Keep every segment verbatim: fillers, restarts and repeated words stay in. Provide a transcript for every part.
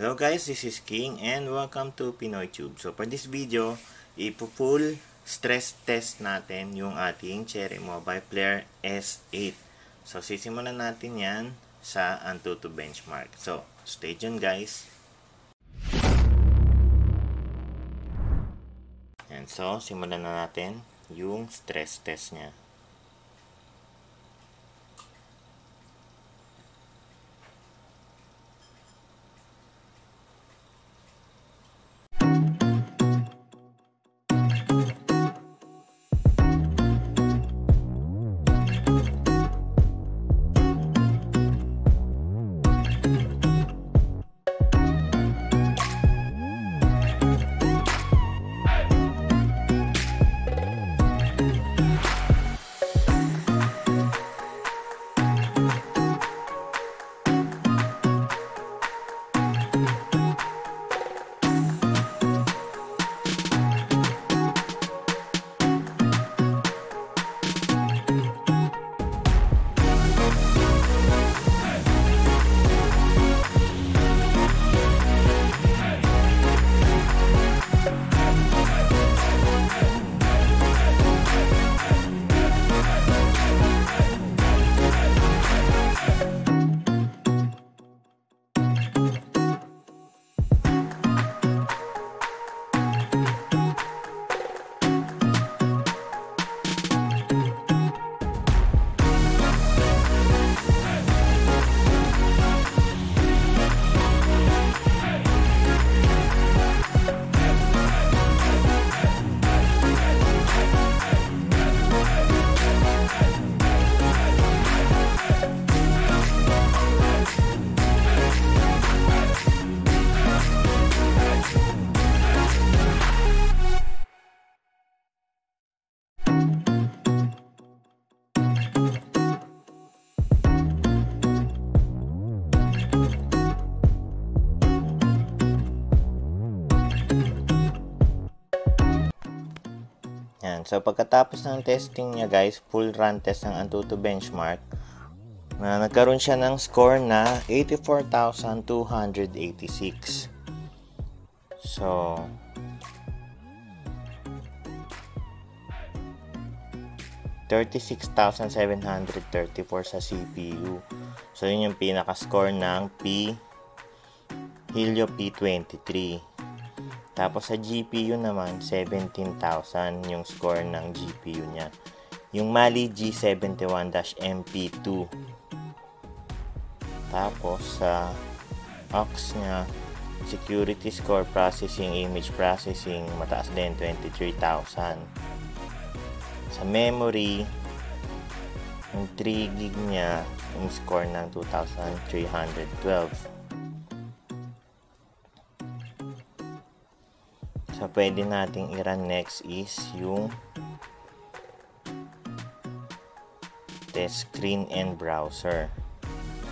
Hello guys, this is King and welcome to Pinoy Tube. So for this video, ipo-full stress test natin yung ating Cherry Mobile Player S eight. So sisimulan natin yan sa Antutu Benchmark. So stay tuned guys. And so simulan na natin yung stress test niya. So pagkatapos ng testing niya guys, full run test ng Antutu Benchmark, na nagkaroon siya ng score na eighty-four thousand two hundred eighty-six. So thirty-six thousand seven hundred thirty-four sa C P U. So yun yung pinaka score ng P Helio P twenty-three. Tapos sa G P U naman, seventeen thousand yung score ng G P U niya. Yung Mali G seventy-one M P two. Tapos sa aux niya, security score processing, image processing, mataas din, twenty-three thousand. Sa memory, yung three gig niya, yung score ng two thousand three hundred twelve. So, pwede nating i-run next is yung test screen and browser.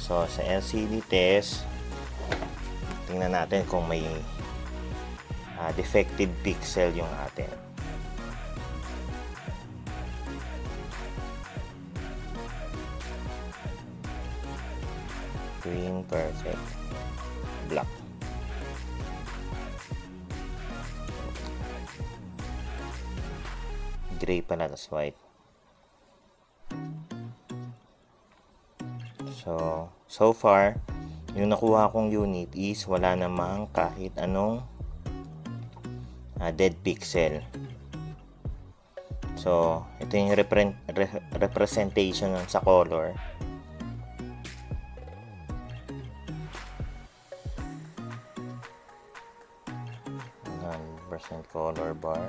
So, sa L C D test, tingnan natin kung may uh, defective pixel yung atin. Green, perfect. Black. Gray pala, tas white. So, so far, yung nakuha kong unit is wala namang kahit anong uh, dead pixel. So, ito yung repre re representation ng sa color. one hundred percent color bar.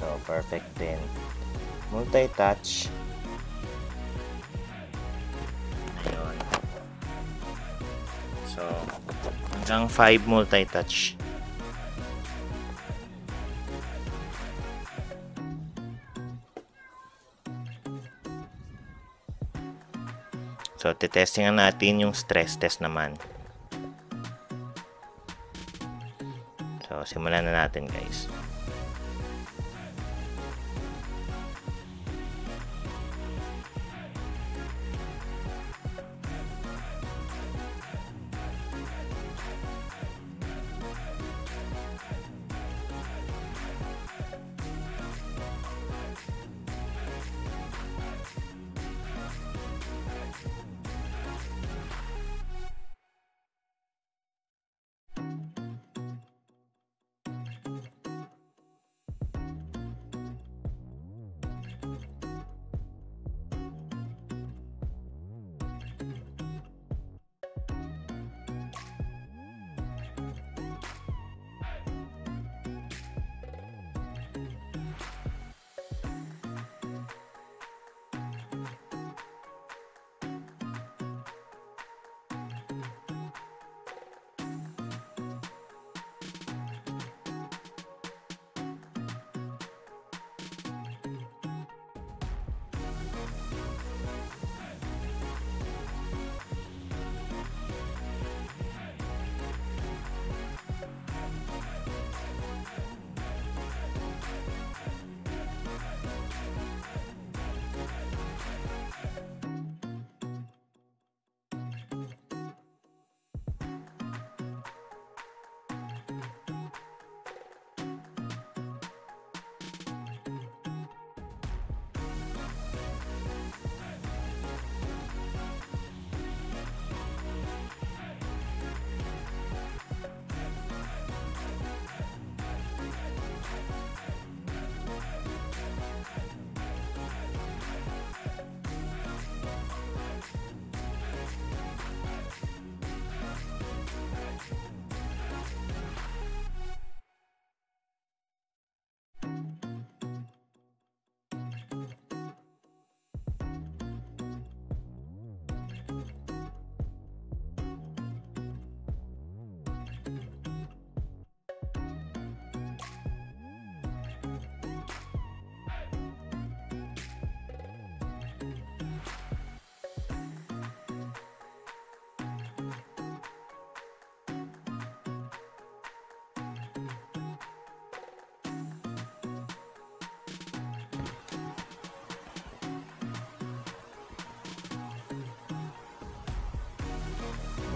So, perfect din. Multi-touch. Ayun. So, hanggang five multi-touch. So, titestingan natin yung stress test naman. So, So, simulan na natin, guys.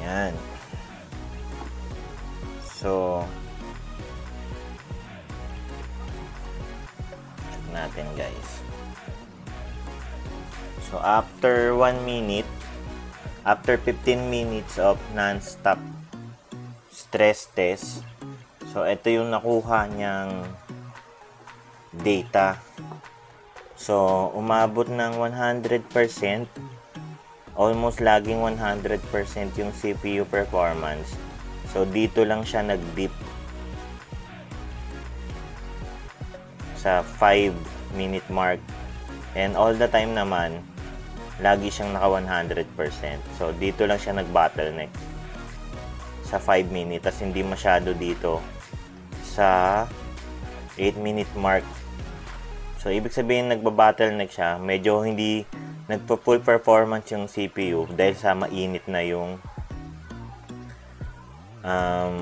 Yan. So, check natin, guys. So, after one minute, after fifteen minutes of non-stop stress test, so, ito yung nakuha niyang data. So, umabot ng one hundred percent. Almost laging one hundred percent yung C P U performance. So, dito lang siya nag-dip sa five minute mark. And all the time naman, lagi siyang naka one hundred percent. So, dito lang siya nag-bottleneck sa five minute. Tapos, hindi masyado dito sa eight minute mark. So, ibig sabihin, nagba-bottleneck siya. Medyo hindi nagpo-full performance yung C P U dahil sa mainit na yung um,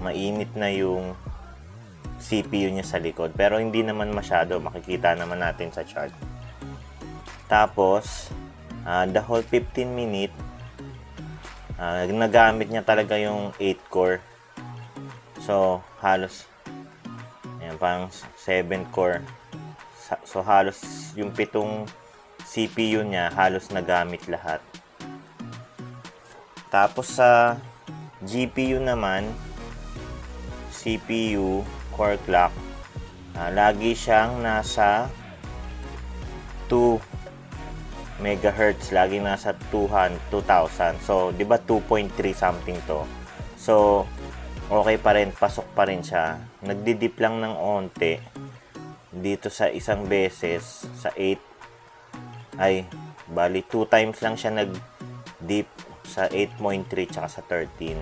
mainit na yung C P U niya sa likod, pero hindi naman masyado, makikita naman natin sa chart. Tapos uh, the whole fifteen minute uh, nagamit niya talaga yung eight core, so halos ayan, pang seven core. So, halos yung pitong C P U niya, halos nagamit lahat. Tapos, sa G P U naman, C P U, core clock, uh, lagi siyang nasa two megahertz. Lagi nasa two thousand. So, di ba two point three something to? So, okay pa rin. Pasok pa rin siya. Nagdidip lang ng onte dito sa isang beses sa eight, ay bali two times lang siya nag dip sa eight point three tsaka sa thirteen.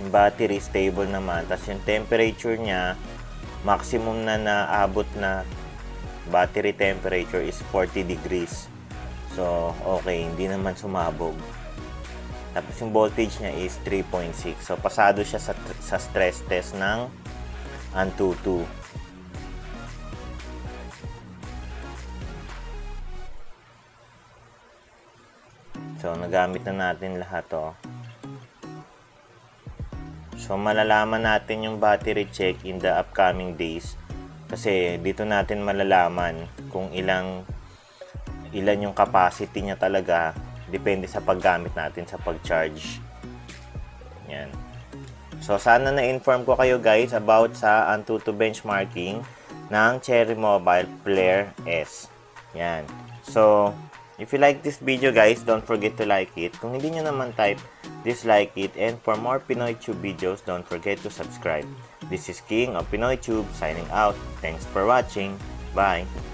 Yung battery stable naman, tapos yung temperature niya maximum na naabot na battery temperature is forty degrees. So okay, hindi naman sumabog. Tapos yung voltage niya is three point six. So pasado siya sa, sa stress test ng Antutu. So nagamit na natin lahat to. So malalaman natin yung battery check in the upcoming days. Kasi dito natin malalaman kung ilang ilan yung capacity niya talaga, depende sa paggamit natin sa pag-charge. Yan. So sana na-inform ko kayo guys about sa Antutu benchmarking ng Cherry Mobile Player S. Yan. So if you like this video guys, don't forget to like it. Kung hindi nyo naman type, dislike it. And for more PinoyTube videos, don't forget to subscribe. This is King of PinoyTube signing out. Thanks for watching. Bye!